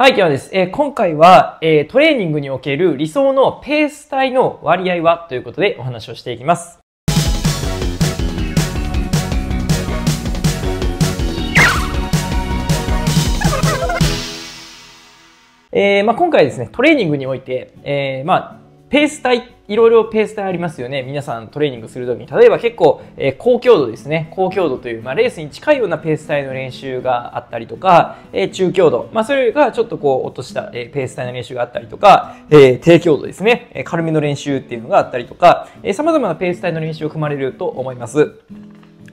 はい、ではです。今回は、トレーニングにおける理想のペース帯の割合はということでお話をしていきます。今回ですね、トレーニングにおいて、ペース帯、いろいろペース帯ありますよね。皆さんトレーニングするときに、例えば結構、高強度ですね。高強度という、レースに近いようなペース帯の練習があったりとか、中強度。それがちょっとこう、落とした、ペース帯の練習があったりとか、低強度ですね。軽めの練習っていうのがあったりとか、様々なペース帯の練習を組まれると思います。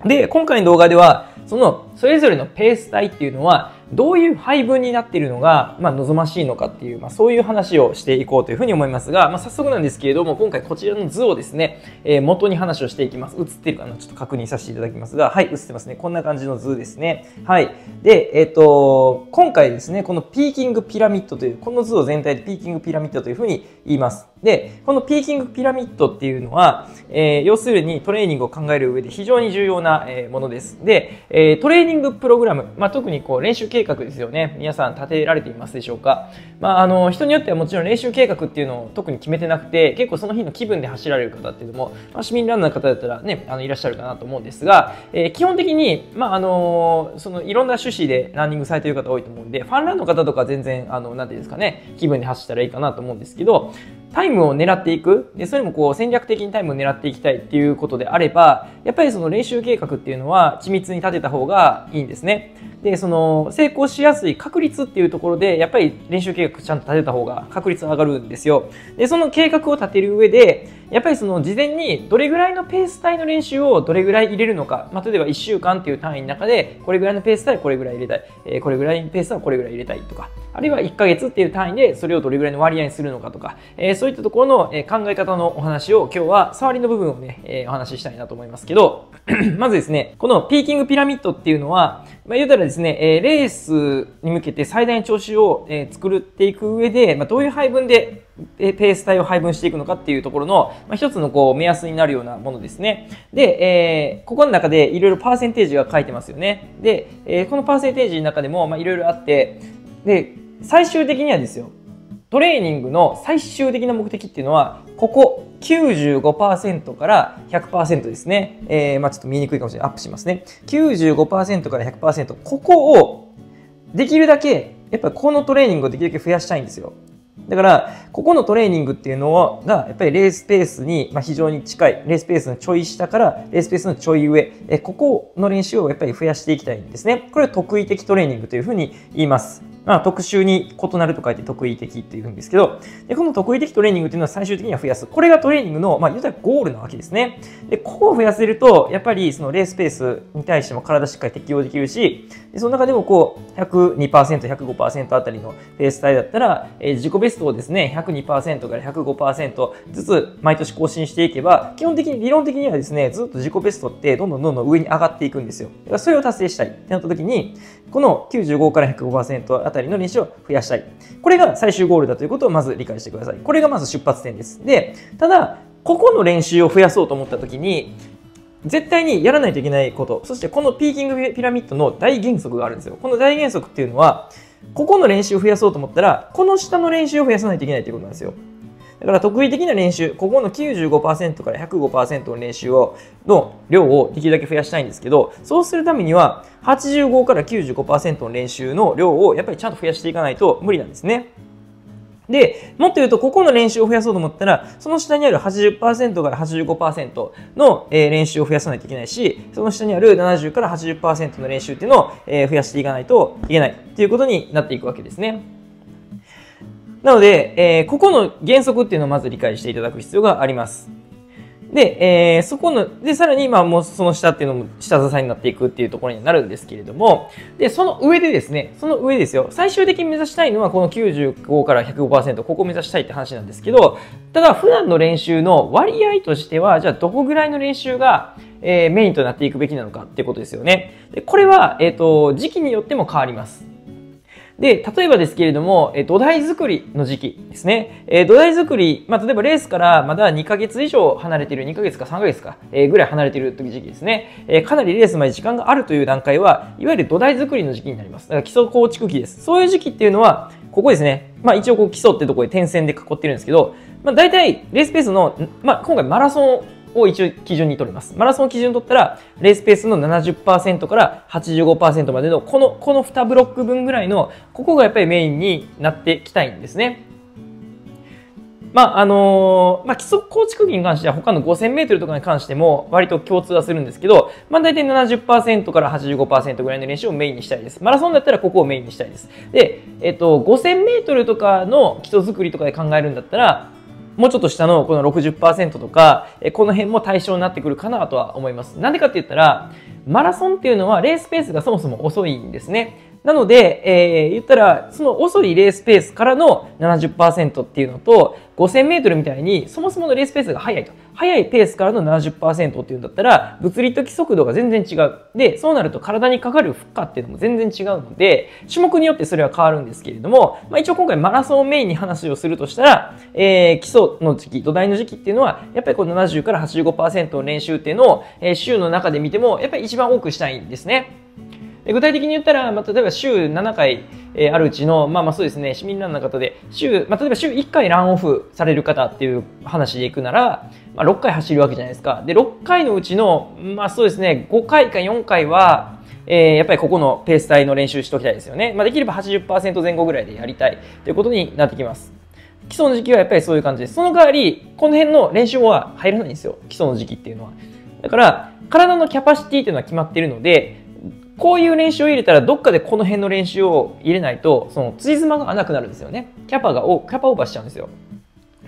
で、今回の動画では、それぞれのペース帯っていうのは、どういう配分になっているのが、望ましいのかっていう、そういう話をしていこうというふうに思いますが、早速なんですけれども、今回こちらの図をですね、元に話をしていきます。映ってるかな？ちょっと確認させていただきますが、はい、映ってますね。こんな感じの図ですね。はい。で、今回ですね、このピーキングピラミッドという、この図を全体でピーキングピラミッドというふうに言います。で、このピーキングピラミッドっていうのは、要するにトレーニングを考える上で非常に重要なものです。で、トレーニングプログラム、特にこう練習計画ですよね。皆さん立てられていますでしょうか。人によってはもちろん練習計画っていうのを特に決めてなくて、結構その日の気分で走られる方っていうのも、市民ランナーの方だったらね、いらっしゃるかなと思うんですが、基本的に、いろんな趣旨でランニングされている方多いと思うんで、ファンランの方とか全然、なんていうんですかね、気分で走ったらいいかなと思うんですけど、タイムを狙っていく。で、それもこう戦略的にタイムを狙っていきたいっていうことであれば、やっぱりその練習計画っていうのは緻密に立てた方がいいんですね。で、その成功しやすい確率っていうところで、やっぱり練習計画ちゃんと立てた方が確率上がるんですよ。で、その計画を立てる上で、やっぱりその事前にどれぐらいのペース帯の練習をどれぐらい入れるのか。例えば1週間っていう単位の中で、これぐらいのペース帯はこれぐらい入れたい。これぐらいのペース帯はこれぐらい入れたいとか。あるいは1ヶ月っていう単位でそれをどれぐらいの割合にするのかとか、そういったところの考え方のお話を今日は触りの部分をね、お話ししたいなと思いますけど、まずですね、このピーキングピラミッドっていうのは、言うたらですね、レースに向けて最大の調子を作っていく上で、どういう配分でペース帯を配分していくのかっていうところの、一つのこう目安になるようなものですね。で、ここの中でいろいろパーセンテージが書いてますよね。で、このパーセンテージの中でもいろいろあって、で、最終的にはですよ、トレーニングの最終的な目的っていうのは、ここ 95% から 100% ですね。ちょっと見にくいかもしれない。アップしますね。95% から 100%。ここを、できるだけ、やっぱりこのトレーニングをできるだけ増やしたいんですよ。だから、ここのトレーニングっていうのが、やっぱりレースペースに非常に近い、レースペースのちょい下からレースペースのちょい上、ここの練習をやっぱり増やしていきたいんですね。これを特異的トレーニングというふうに言います。特殊に異なると書いて特異的っていうんですけど、で、この特異的トレーニングっていうのは最終的には増やす。これがトレーニングの、言うたらゴールなわけですね。で、ここを増やせると、やっぱりそのレースペースに対しても体しっかり適応できるし、でその中でもこう、102%、105% あたりのペース帯だったら、自己ベストをですね、102% から 105% ずつ毎年更新していけば、基本的に理論的にはですね、ずっと自己ベストってどんどん上に上がっていくんですよ。だからそれを達成したいってなった時に、この95から 105% あたりの練習を増やしたい。これが最終ゴールだということをまず理解してください。これがまず出発点です。で、ただ、ここの練習を増やそうと思った時に、絶対にやらないといけないこと、そしてこのピーキングピラミッドの大原則があるんですよ。この大原則っていうのは、ここの練習を増やそうと思ったら、この下の練習を増やさないといけないということなんですよ。だから特異的な練習、ここの 95% から 105% の練習の量をできるだけ増やしたいんですけど、そうするためには85から 95% の練習の量をやっぱりちゃんと増やしていかないと無理なんですね。で、もっと言うと、ここの練習を増やそうと思ったら、その下にある 80% から 85% の練習を増やさないといけないし、その下にある70から 80% の練習っていうのを増やしていかないといけないっていうことになっていくわけですね。なので、ここの原則っていうのをまず理解していただく必要があります。で、さらに、もうその下っていうのも下支えになっていくっていうところになるんですけれども、で、その上でですね、最終的に目指したいのはこの95から 105%、ここを目指したいって話なんですけど、ただ普段の練習の割合としては、じゃあどこぐらいの練習が、メインとなっていくべきなのかっていうことですよね。で、これは、時期によっても変わります。で、例えばですけれども、土台作りの時期ですね。土台作り、例えばレースからまだ2ヶ月以上離れている、2ヶ月か3ヶ月か、ぐらい離れている時期ですね。かなりレースまで時間があるという段階は、いわゆる土台作りの時期になります。だから基礎構築期です。そういう時期っていうのは、ここですね。まあ一応こう基礎ってところで点線で囲ってるんですけど、まあ大体レースペースの、まあ今回マラソンを一応基準に取ります。マラソン基準取ったら、レースペースの 70% から 85% までのこの2ブロック分ぐらいの、ここがやっぱりメインになってきたいんですね。まあ基礎構築技に関しては他の 5000m とかに関しても割と共通はするんですけど、まあ大体 70% から 85% ぐらいの練習をメインにしたいです。マラソンだったらここをメインにしたいです。で、5000m とかの基礎作りとかで考えるんだったら、もうちょっと下のこの 60% とか、この辺も対象になってくるかなとは思います。なんでかって言ったら、マラソンっていうのはレースペースがそもそも遅いんですね。なので、言ったら、その遅いレースペースからの 70% っていうのと、5000メートルみたいに、そもそものレースペースが速いと。速いペースからの 70% っていうんだったら、物理的速度が全然違う。で、そうなると体にかかる負荷っていうのも全然違うので、種目によってそれは変わるんですけれども、まあ一応今回マラソンをメインに話をするとしたら、基礎の時期、土台の時期っていうのは、やっぱりこの70から 85% の練習っていうのを、週の中で見ても、やっぱり一番多くしたいんですね。具体的に言ったら、まあ、例えば週7回あるうちの、まあそうですね、市民ランナーの方で、例えば週1回ランオフされる方っていう話でいくなら、まあ6回走るわけじゃないですか。で、6回のうちの、まあそうですね、5回か4回は、やっぱりここのペース帯の練習しておきたいですよね。まあできれば 80% 前後ぐらいでやりたいということになってきます。基礎の時期はやっぱりそういう感じです。その代わり、この辺の練習は入らないんですよ。基礎の時期っていうのは。だから、体のキャパシティっていうのは決まっているので、こういう練習を入れたらどっかでこの辺の練習を入れないと、その辻褄が甘くなるんですよね。キャパオーバーしちゃうんですよ。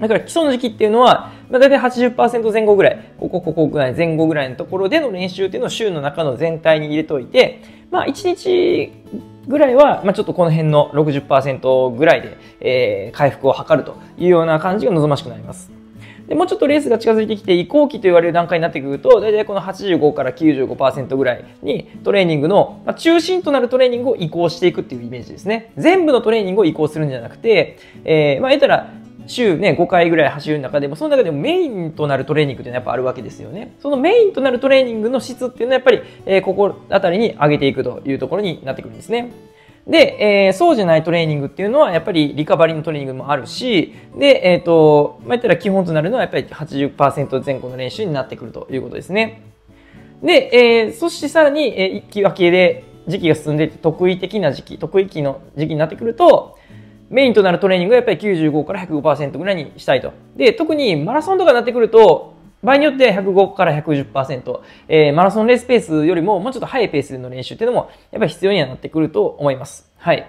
だから基礎の時期っていうのは、だいたい 80% 前後ぐらい、ここぐらい、前後ぐらいのところでの練習っていうのを週の中の全体に入れといて、まあ1日ぐらいは、まあちょっとこの辺の 60% ぐらいで、回復を図るというような感じが望ましくなります。で、もうちょっとレースが近づいてきて移行期と言われる段階になってくると、だいたいこの85から 95% ぐらいにトレーニングの、まあ、中心となるトレーニングを移行していくっていうイメージですね。全部のトレーニングを移行するんじゃなくて、まあ言ったら週ね、5回ぐらい走る中でも、その中でもメインとなるトレーニングっていうのはやっぱあるわけですよね。そのメインとなるトレーニングの質っていうのはやっぱり、ここあたりに上げていくというところになってくるんですね。で、そうじゃないトレーニングっていうのは、やっぱりリカバリーのトレーニングもあるし、で、まあ、言ったら基本となるのはやっぱり 80% 前後の練習になってくるということですね。で、そしてさらに、一気分けで時期が進んでいって、得意期の時期になってくると、メインとなるトレーニングはやっぱり95から 105% ぐらいにしたいと。で、特にマラソンとかになってくると、場合によって105から 110%、マラソンレースペースよりももうちょっと速いペースでの練習っていうのもやっぱり必要にはなってくると思います。はい。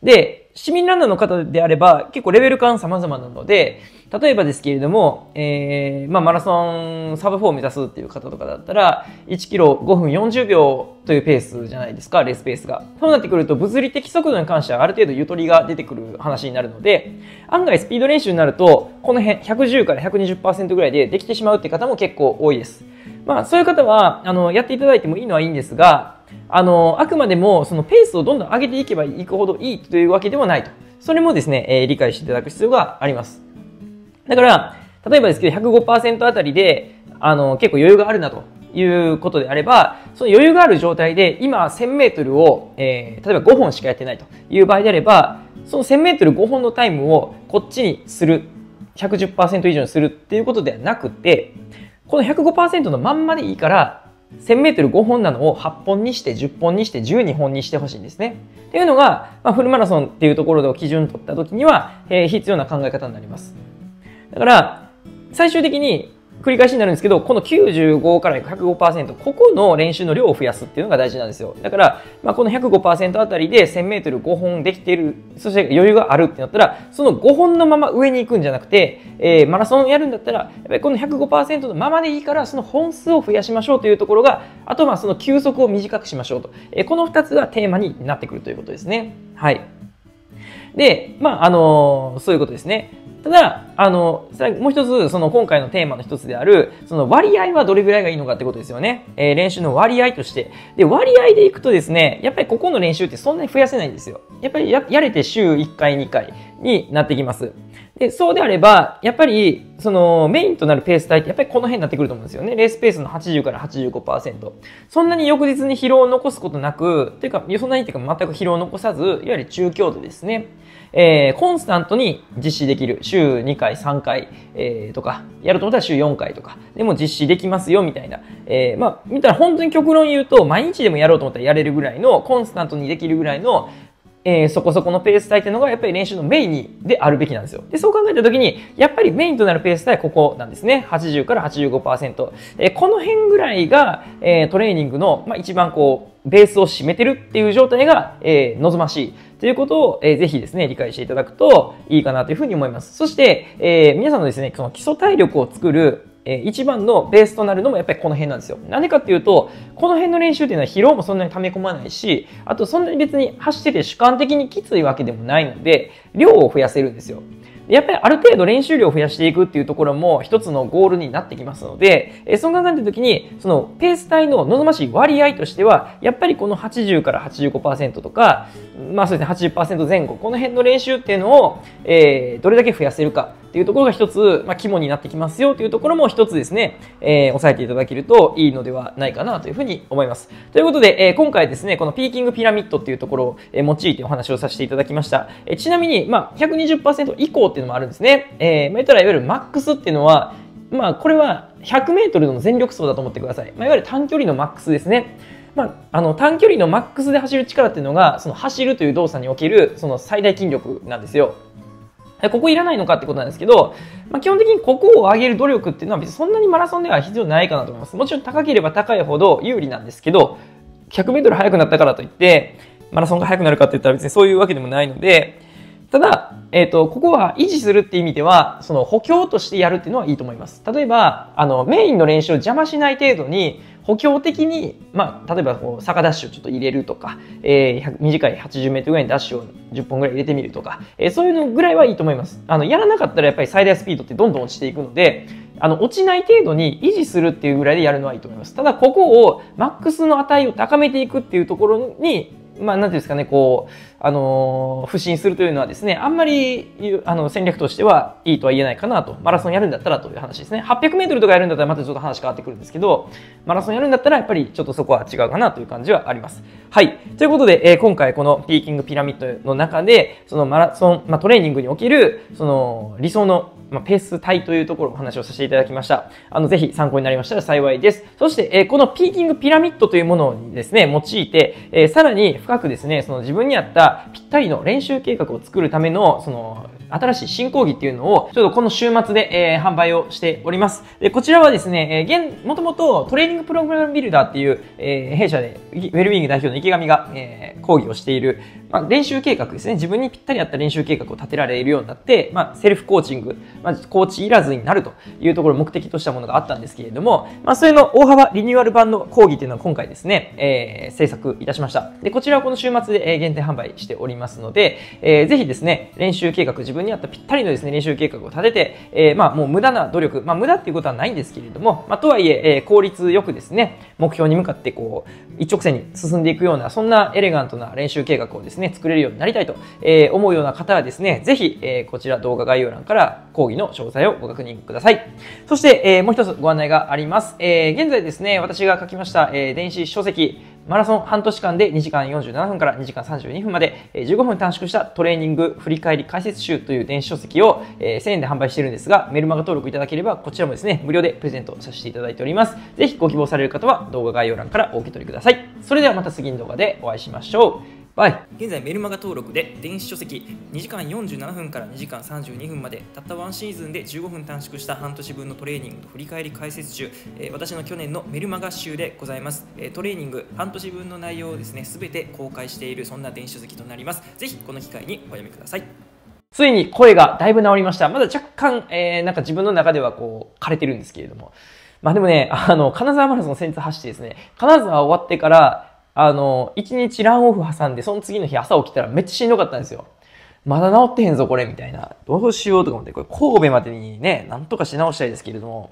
で、市民ランナーの方であれば結構レベル感様々なので、例えばですけれども、まあマラソンサブ4を目指すっていう方とかだったら、1キロ5分40秒というペースじゃないですか、レースペースが。そうなってくると物理的速度に関してはある程度ゆとりが出てくる話になるので、案外スピード練習になると、この辺110から 120% ぐらいでできてしまうって方も結構多いです。まあそういう方は、やっていただいてもいいのはいいんですが、あくまでもそのペースをどんどん上げていけばいくほどいいというわけではないと。それもですね、理解していただく必要があります。だから、例えばですけど、105% あたりで、結構余裕があるなということであれば、その余裕がある状態で、今1000メートルを、例えば5本しかやってないという場合であれば、その1000メートル5本のタイムをこっちにする、110% 以上にするっていうことではなくて、この 105% のまんまでいいから、1000メートル5本なのを8本にして10本にして12本にしてほしいんですね。っていうのが、まあ、フルマラソンっていうところで基準を取った時には、必要な考え方になります。だから、最終的に繰り返しになるんですけど、この95から 105%、ここの練習の量を増やすっていうのが大事なんですよ。だから、まあ、この 105% あたりで 1000m5 本できている、そして余裕があるってなったら、その5本のまま上に行くんじゃなくて、マラソンをやるんだったら、やっぱりこの 105% のままでいいから、その本数を増やしましょうというところが、あとはその休息を短くしましょうと。この2つがテーマになってくるということですね。はい。で、まあ、そういうことですね。ただ、もう一つ、その今回のテーマの一つである、その割合はどれぐらいがいいのかってことですよね。練習の割合として。で、割合でいくとですね、やっぱりここの練習ってそんなに増やせないんですよ。やっぱりやれて週1回2回になってきます。で、そうであれば、やっぱり、そのメインとなるペース帯ってやっぱりこの辺になってくると思うんですよね。レースペースの80から 85%。そんなに翌日に疲労を残すことなく、というか、そんなにっていうか全く疲労を残さず、いわゆる中強度ですね。コンスタントに実施できる週2回3回、とかやると思ったら週4回とかでも実施できますよみたいな、まあ見たら本当に極論言うと毎日でもやろうと思ったらやれるぐらいのコンスタントにできるぐらいのそこそこのペース帯っていうのがやっぱり練習のメインであるべきなんですよ。で、そう考えたときに、やっぱりメインとなるペース帯はここなんですね。80から 85%。この辺ぐらいが、トレーニングの、一番こう、ベースを占めてるっていう状態が、望ましいということを、ぜひですね、理解していただくといいかなというふうに思います。そして、皆さんのですね、その基礎体力を作る一番のベースとなるのもやっぱりこの辺なんですよ。なんでかっていうと、この辺の練習っていうのは疲労もそんなに溜め込まないし、あとそんなに別に走ってて主観的にきついわけでもないので、量を増やせるんですよ。やっぱりある程度練習量を増やしていくっていうところも一つのゴールになってきますので、そう考えた時に、そのペース帯の望ましい割合としては、やっぱりこの80から 85% とか、そうですね、80% 前後、この辺の練習っていうのを、どれだけ増やせるかっていうところが一つ、肝になってきますよというところも一つですね、押さえていただけるといいのではないかなというふうに思います。ということで、今回ですね、このピーキングピラミッドっていうところを用いてお話をさせていただきました。ちなみに、120% 以降っていうのもあるんですね。言ったらいわゆるマックスっていうのは、これは 100m の全力走だと思ってください。いわゆる短距離のマックスですね。短距離のマックスで走る力っていうのが、その走るという動作におけるその最大筋力なんですよ。ここいらないのかってことなんですけど、基本的にここを上げる努力っていうのは別にそんなにマラソンでは必要ないかなと思います。もちろん高ければ高いほど有利なんですけど、100m 速くなったからといって、マラソンが速くなるかって言ったら別にそういうわけでもないので、ただ、ここは維持するっていう意味では、その補強としてやるっていうのはいいと思います。例えば、メインの練習を邪魔しない程度に、補強的に、例えばこう坂ダッシュをちょっと入れるとか、短い 80m ぐらいのダッシュを10本ぐらい入れてみるとか、そういうのぐらいはいいと思います。やらなかったらやっぱり最大スピードってどんどん落ちていくので、落ちない程度に維持するっていうぐらいでやるのはいいと思います。ただ、ここをマックスの値を高めていくっていうところに、なんていうんですかね、こう、不振するというのはですね、あんまり、戦略としてはいいとは言えないかなと。マラソンやるんだったらという話ですね。800メートルとかやるんだったらまたちょっと話変わってくるんですけど、マラソンやるんだったらやっぱりちょっとそこは違うかなという感じはあります。はい。ということで、今回このピーキングピラミッドの中で、そのマラソン、トレーニングにおける、その理想のペース帯というところをお話をさせていただきました。ぜひ参考になりましたら幸いです。そして、このピーキングピラミッドというものにですね、用いて、さらに深くですね、その自分に合ったぴったりの練習計画を作るための、その、新しい新講義っていうのを、ちょっとこの週末で、販売をしております。で、こちらはですね、もともとトレーニングプログラムビルダーっていう、弊社で、ウェルビーイング代表の池上が、講義をしている、練習計画ですね。自分にぴったり合った練習計画を立てられるようになって、セルフコーチング、コーチいらずになるというところを目的としたものがあったんですけれども、それの大幅リニューアル版の講義というのは今回ですね、制作いたしました。で、こちらはこの週末で限定販売しておりますので、ぜひですね、練習計画、自分に合ったぴったりのですね、練習計画を立てて、もう無駄な努力、無駄っていうことはないんですけれども、とはいえ、効率よくですね、目標に向かってこう、一直線に進んでいくような、そんなエレガントな練習計画をですね、作れるようになりたいと思うような方はですね、ぜひ、こちら動画概要欄から講義の詳細をご確認ください。そして、もう一つご案内があります。現在ですね、私が書きました、電子書籍、マラソン半年間で2時間47分から2時間32分まで15分短縮したトレーニング振り返り解説集という電子書籍を1000円で販売しているんですが、メルマガ登録いただければこちらもですね、無料でプレゼントさせていただいております。ぜひご希望される方は動画概要欄からお受け取りください。それではまた次の動画でお会いしましょう。現在メルマガ登録で電子書籍2時間47分から2時間32分までたった1シーズンで15分短縮した半年分のトレーニングと振り返り解説集、私の去年のメルマガ集でございます。トレーニング半年分の内容をですね全て公開している、そんな電子書籍となります。ぜひこの機会にお読みください。ついに声がだいぶ治りました。まだ若干、なんか自分の中ではこう枯れてるんですけれども、でもね、金沢マラソン先日走ってですね、金沢終わってから一日ランオフ挟んで、その次の日朝起きたらめっちゃしんどかったんですよ。まだ治ってへんぞ、これ、みたいな。どうしようとか思って、これ神戸までにね、なんとかし直したいですけれども、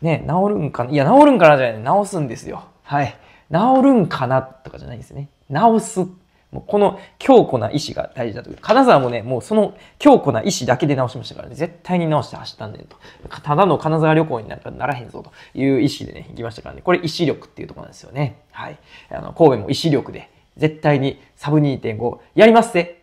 ね、治るんかな、いや、治るんかなじゃない、治すんですよ。はい。治るんかなとかじゃないんですね。治す。もうこの強固な意志が大事だと。金沢もね、もうその強固な意志だけで直しましたからね、絶対に直して走ったんでと。ただの金沢旅行にならへんぞという意志でね、行きましたからね。これ意志力っていうところなんですよね。はい。神戸も意志力で、絶対にサブ 2.5 やりますぜ。